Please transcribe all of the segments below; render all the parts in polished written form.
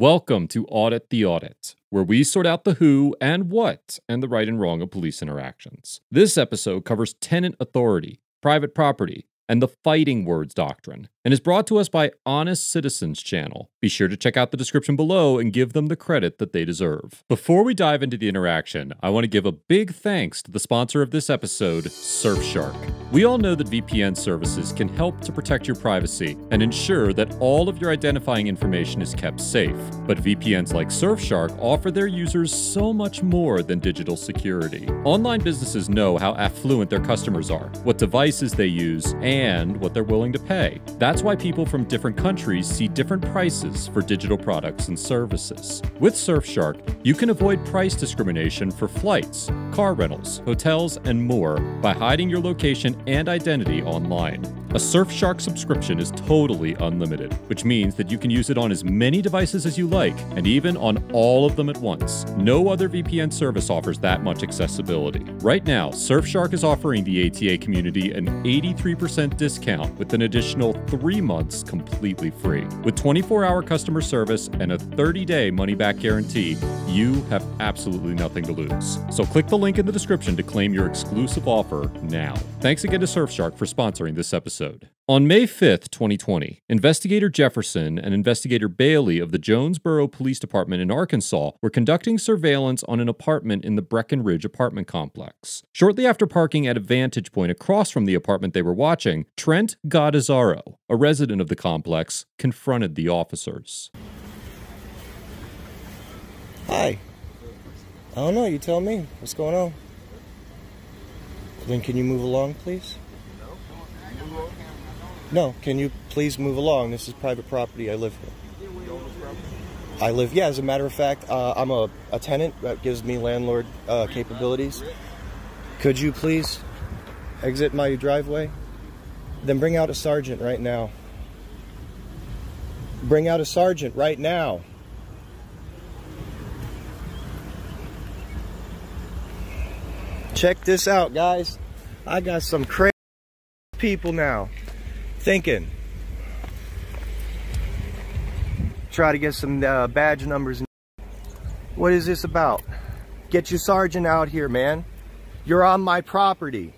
Welcome to Audit the Audit, where we sort out the who and what and the right and wrong of police interactions. This episode covers tenant authority, private property, and the fighting words doctrine, and is brought to us by Honest Citizens Channel. Be sure to check out the description below and give them the credit that they deserve. Before we dive into the interaction, I want to give a big thanks to the sponsor of this episode, Surfshark. We all know that VPN services can help to protect your privacy and ensure that all of your identifying information is kept safe. But VPNs like Surfshark offer their users so much more than digital security. Online businesses know how affluent their customers are, what devices they use, and what they're willing to pay. That's why people from different countries see different prices for digital products and services. With Surfshark, you can avoid price discrimination for flights, car rentals, hotels, and more by hiding your location and identity online. A Surfshark subscription is totally unlimited, which means that you can use it on as many devices as you like, and even on all of them at once. No other VPN service offers that much accessibility. Right now, Surfshark is offering the ATA community an 83% discount with an additional 3 months completely free. With 24-hour customer service and a 30-day money-back guarantee, you have absolutely nothing to lose. So click the link in the description to claim your exclusive offer now. Thanks again to Surfshark for sponsoring this episode. On May 5th, 2020, Investigator Jefferson and Investigator Bailey of the Jonesboro Police Department in Arkansas were conducting surveillance on an apartment in the Breckenridge apartment complex. Shortly after parking at a vantage point across from the apartment they were watching, Trent Godizarro, a resident of the complex, confronted the officers. Hi. I don't know, you tell me. What's going on? Then can you move along, please? No, can you please move along? This is private property. I live here. I live, yeah, as a matter of fact, I'm a tenant. That gives me landlord capabilities. Could you please exit my driveway? Then bring out a sergeant right now. Bring out a sergeant right now. Check this out, guys. I got some crazy people now. Thinking. Try to get some badge numbers. What is this about? Get your sergeant out here, man. You're on my property.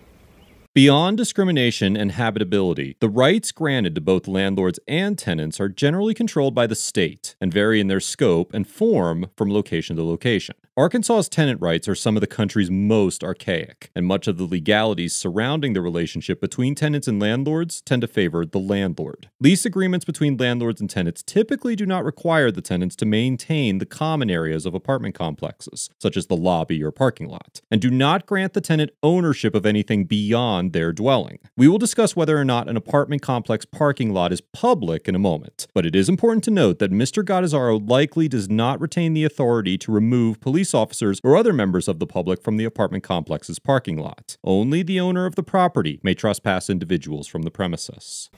Beyond discrimination and habitability, the rights granted to both landlords and tenants are generally controlled by the state and vary in their scope and form from location to location. Arkansas's tenant rights are some of the country's most archaic, and much of the legalities surrounding the relationship between tenants and landlords tend to favor the landlord. Lease agreements between landlords and tenants typically do not require the tenants to maintain the common areas of apartment complexes, such as the lobby or parking lot, and do not grant the tenant ownership of anything beyond their dwelling. We will discuss whether or not an apartment complex parking lot is public in a moment, but it is important to note that Mr. Godizarro likely does not retain the authority to remove police officers or other members of the public from the apartment complex's parking lot. Only the owner of the property may trespass individuals from the premises.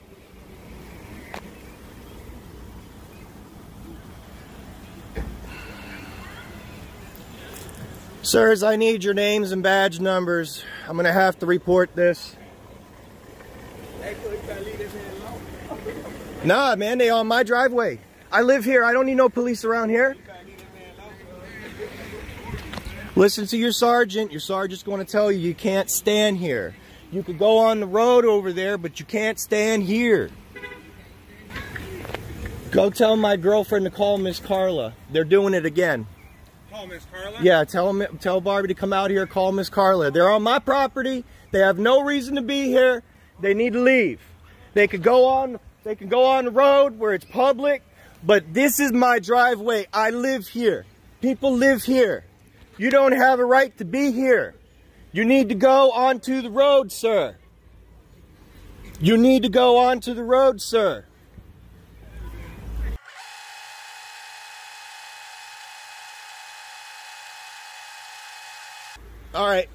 Sirs, I need your names and badge numbers. I'm gonna have to report this. Nah, man, they on my driveway. I live here, I don't need no police around here. Listen to your sergeant's going to tell you you can't stand here. You could go on the road over there, but you can't stand here. Go tell my girlfriend to call Miss Carla. They're doing it again. Call Miss Carla? Yeah, tell Barbie to come out here, call Miss Carla. They're on my property. They have no reason to be here. They need to leave. They could go on the road where it's public, but this is my driveway. I live here. People live here. You don't have a right to be here. You need to go onto the road, sir. You need to go onto the road, sir. All right.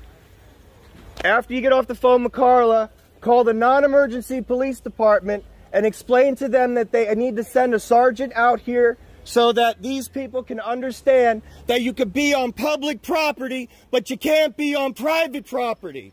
After you get off the phone with Carla, call the non-emergency police department and explain to them that they need to send a sergeant out here so that these people can understand that you could be on public property, but you can't be on private property.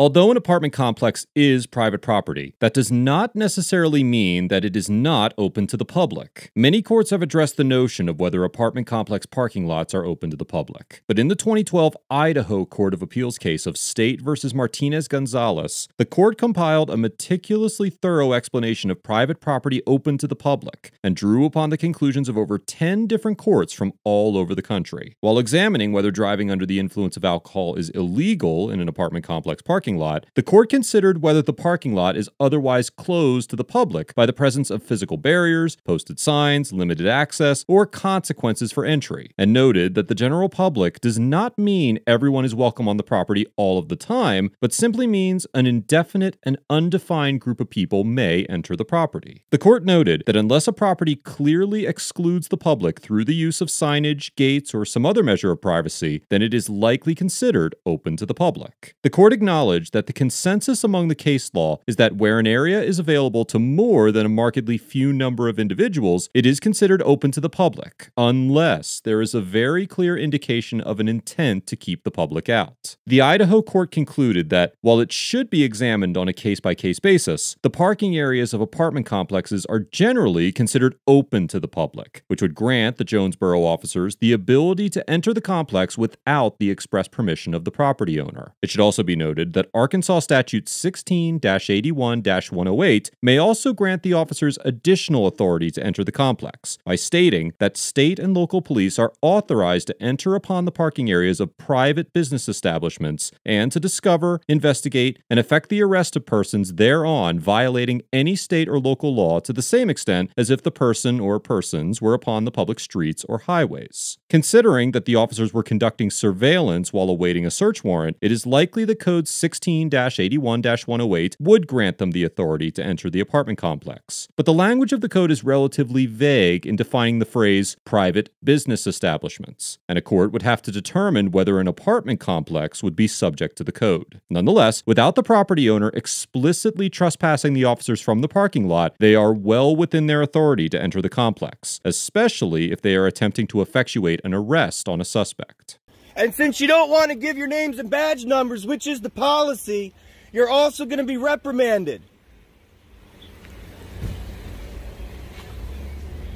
Although an apartment complex is private property, that does not necessarily mean that it is not open to the public. Many courts have addressed the notion of whether apartment complex parking lots are open to the public. But in the 2012 Idaho Court of Appeals case of State v. Martinez Gonzalez, the court compiled a meticulously thorough explanation of private property open to the public and drew upon the conclusions of over 10 different courts from all over the country. While examining whether driving under the influence of alcohol is illegal in an apartment complex parking lot, the court considered whether the parking lot is otherwise closed to the public by the presence of physical barriers, posted signs, limited access, or consequences for entry, and noted that the general public does not mean everyone is welcome on the property all of the time, but simply means an indefinite and undefined group of people may enter the property. The court noted that unless a property clearly excludes the public through the use of signage, gates, or some other measure of privacy, then it is likely considered open to the public. The court acknowledged that the consensus among the case law is that where an area is available to more than a markedly few number of individuals, it is considered open to the public, unless there is a very clear indication of an intent to keep the public out. The Idaho court concluded that, while it should be examined on a case-by-case basis, the parking areas of apartment complexes are generally considered open to the public, which would grant the Jonesboro officers the ability to enter the complex without the express permission of the property owner. It should also be noted that Arkansas statute 16-81-108 may also grant the officers additional authority to enter the complex by stating that state and local police are authorized to enter upon the parking areas of private business establishments and to discover, investigate, and effect the arrest of persons thereon violating any state or local law to the same extent as if the person or persons were upon the public streets or highways. Considering that the officers were conducting surveillance while awaiting a search warrant, it is likely the Code 16-81-108 would grant them the authority to enter the apartment complex. But the language of the code is relatively vague in defining the phrase private business establishments, and a court would have to determine whether an apartment complex would be subject to the code. Nonetheless, without the property owner explicitly trespassing the officers from the parking lot, they are well within their authority to enter the complex, especially if they are attempting to effectuate an arrest on a suspect. And since you don't want to give your names and badge numbers, which is the policy, you're also going to be reprimanded.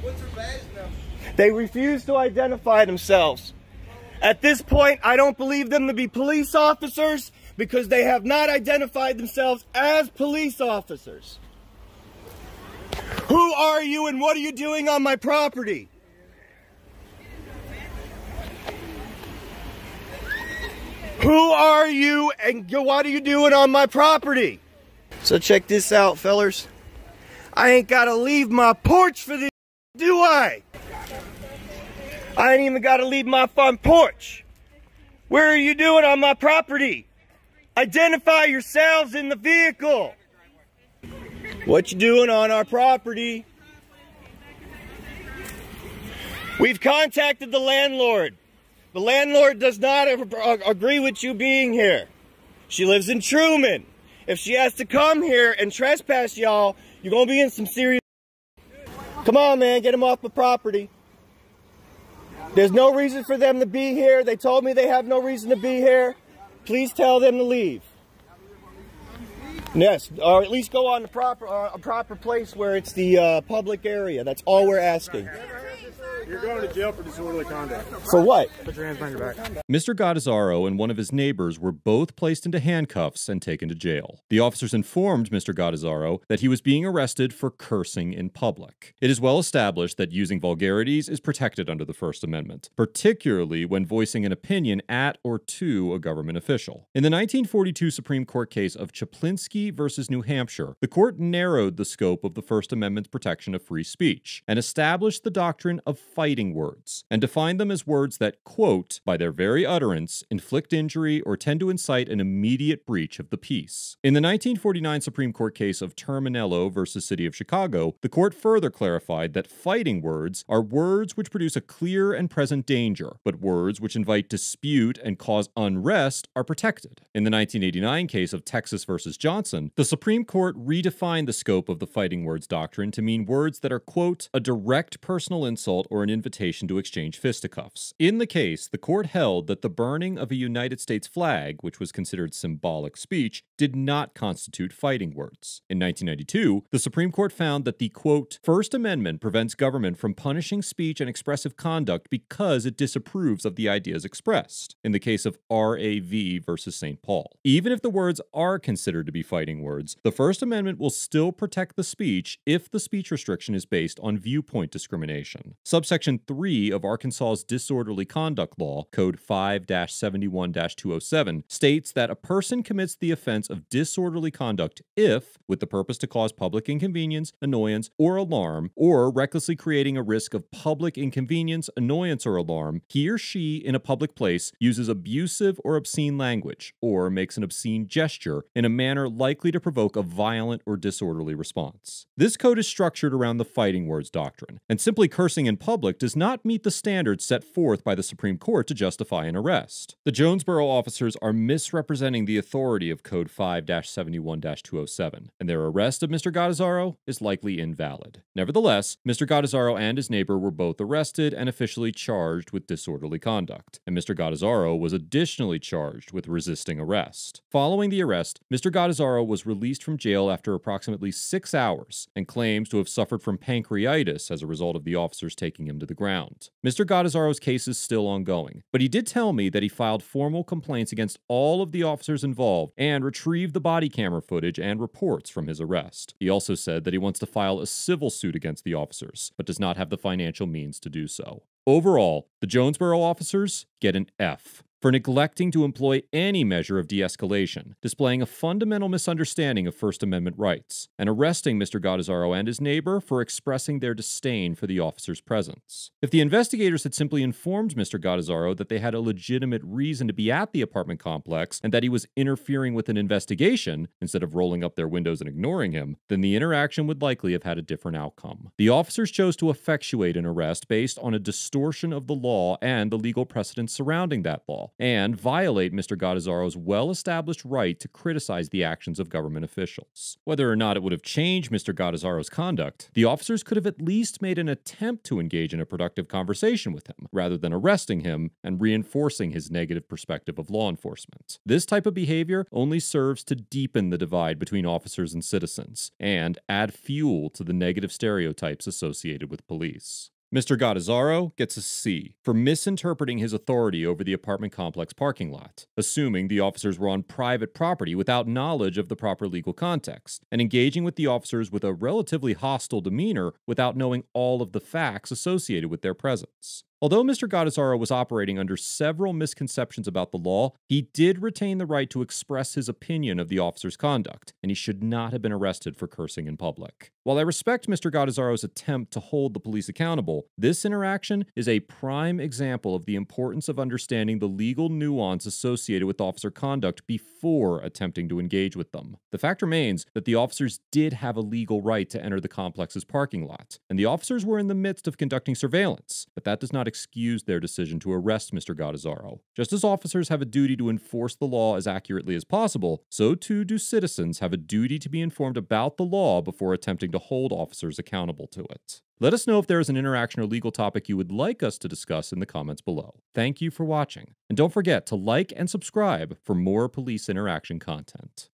What's her badge number? They refuse to identify themselves. At this point, I don't believe them to be police officers because they have not identified themselves as police officers. Who are you and what are you doing on my property? Who are you and what are you doing on my property? So check this out, fellers. I ain't gotta leave my porch for this, do I? I ain't even gotta leave my front porch. Where are you doing on my property? Identify yourselves in the vehicle. What you doing on our property? We've contacted the landlord. The landlord does not agree with you being here. She lives in Truman. If she has to come here and trespass y'all, you're going to be in some serious... Come on, man, get them off the property. There's no reason for them to be here. They told me they have no reason to be here. Please tell them to leave. Yes, or at least go on the proper, a proper place where it's the public area. That's all we're asking. You're going to jail for disorderly conduct. For what? Put your hands behind your back. Mr. Godizarro and one of his neighbors were both placed into handcuffs and taken to jail. The officers informed Mr. Godizarro that he was being arrested for cursing in public. It is well established that using vulgarities is protected under the First Amendment, particularly when voicing an opinion at or to a government official. In the 1942 Supreme Court case of Chaplinsky v. New Hampshire, the court narrowed the scope of the First Amendment's protection of free speech and established the doctrine of fighting words, and define them as words that, quote, by their very utterance, inflict injury or tend to incite an immediate breach of the peace. In the 1949 Supreme Court case of Terminello v. City of Chicago, the court further clarified that fighting words are words which produce a clear and present danger, but words which invite dispute and cause unrest are protected. In the 1989 case of Texas v. Johnson, the Supreme Court redefined the scope of the fighting words doctrine to mean words that are, quote, a direct personal insult or an invitation to exchange fisticuffs. In the case, the court held that the burning of a United States flag, which was considered symbolic speech, did not constitute fighting words. In 1992, the Supreme Court found that the, quote, First Amendment prevents government from punishing speech and expressive conduct because it disapproves of the ideas expressed, in the case of RAV v. St. Paul. Even if the words are considered to be fighting words, the First Amendment will still protect the speech if the speech restriction is based on viewpoint discrimination. Subsection 3 of Arkansas's Disorderly Conduct Law, Code 5-71-207, states that a person commits the offense of disorderly conduct if, with the purpose to cause public inconvenience, annoyance, or alarm, or recklessly creating a risk of public inconvenience, annoyance, or alarm, he or she in a public place uses abusive or obscene language, or makes an obscene gesture in a manner likely to provoke a violent or disorderly response. This code is structured around the fighting words doctrine, and simply cursing in public does not meet the standards set forth by the Supreme Court to justify an arrest. The Jonesboro officers are misrepresenting the authority of Code 5-71-207, and their arrest of Mr. Godizarro is likely invalid. Nevertheless, Mr. Godizarro and his neighbor were both arrested and officially charged with disorderly conduct, and Mr. Godizarro was additionally charged with resisting arrest. Following the arrest, Mr. Godizarro was released from jail after approximately 6 hours and claims to have suffered from pancreatitis as a result of the officers taking him to the ground. Mr. Godizarro's case is still ongoing, but he did tell me that he filed formal complaints against all of the officers involved and retrieved the body camera footage and reports from his arrest. He also said that he wants to file a civil suit against the officers, but does not have the financial means to do so. Overall, the Jonesboro officers get an F for neglecting to employ any measure of de-escalation, displaying a fundamental misunderstanding of First Amendment rights, and arresting Mr. Godizarro and his neighbor for expressing their disdain for the officer's presence. If the investigators had simply informed Mr. Godizarro that they had a legitimate reason to be at the apartment complex and that he was interfering with an investigation, instead of rolling up their windows and ignoring him, then the interaction would likely have had a different outcome. The officers chose to effectuate an arrest based on a distortion of the law and the legal precedents surrounding that law, and violate Mr. Godizarro's well-established right to criticize the actions of government officials. Whether or not it would have changed Mr. Godizarro's conduct, the officers could have at least made an attempt to engage in a productive conversation with him, rather than arresting him and reinforcing his negative perspective of law enforcement. This type of behavior only serves to deepen the divide between officers and citizens, and add fuel to the negative stereotypes associated with police. Mr. Godizarro gets a C for misinterpreting his authority over the apartment complex parking lot, assuming the officers were on private property without knowledge of the proper legal context, and engaging with the officers with a relatively hostile demeanor without knowing all of the facts associated with their presence. Although Mr. Godizarro was operating under several misconceptions about the law, he did retain the right to express his opinion of the officer's conduct, and he should not have been arrested for cursing in public. While I respect Mr. Godizarro's attempt to hold the police accountable, this interaction is a prime example of the importance of understanding the legal nuance associated with officer conduct before attempting to engage with them. The fact remains that the officers did have a legal right to enter the complex's parking lot, and the officers were in the midst of conducting surveillance, but that does not excused their decision to arrest Mr. Godizarro. Just as officers have a duty to enforce the law as accurately as possible, so too do citizens have a duty to be informed about the law before attempting to hold officers accountable to it. Let us know if there is an interaction or legal topic you would like us to discuss in the comments below. Thank you for watching, and don't forget to like and subscribe for more police interaction content.